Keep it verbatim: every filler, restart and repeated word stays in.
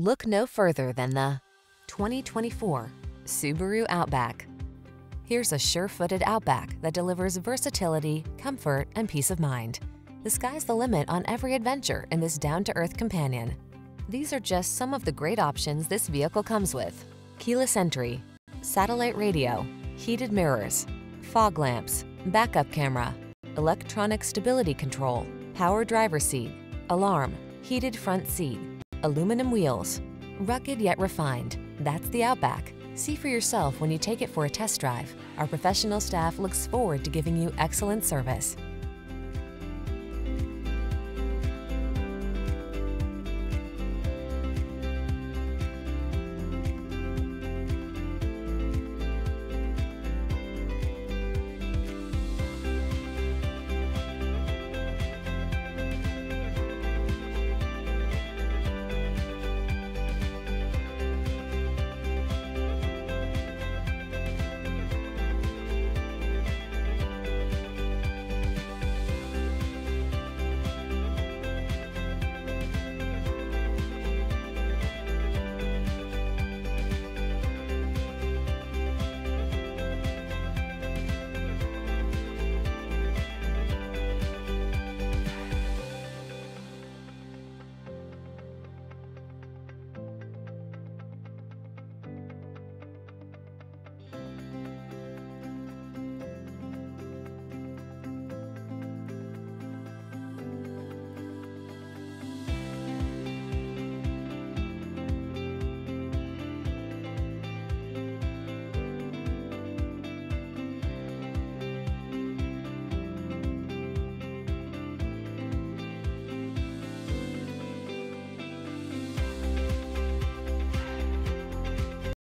Look no further than the twenty twenty-four Subaru Outback. Here's a sure-footed Outback that delivers versatility, comfort, and peace of mind. The sky's the limit on every adventure in this down-to-earth companion. These are just some of the great options this vehicle comes with: keyless entry, satellite radio, heated mirrors, fog lamps, backup camera, electronic stability control, power driver's seat, alarm, heated front seat, aluminum wheels. Rugged yet refined, that's the Outback. See for yourself when you take it for a test drive. Our professional staff looks forward to giving you excellent service.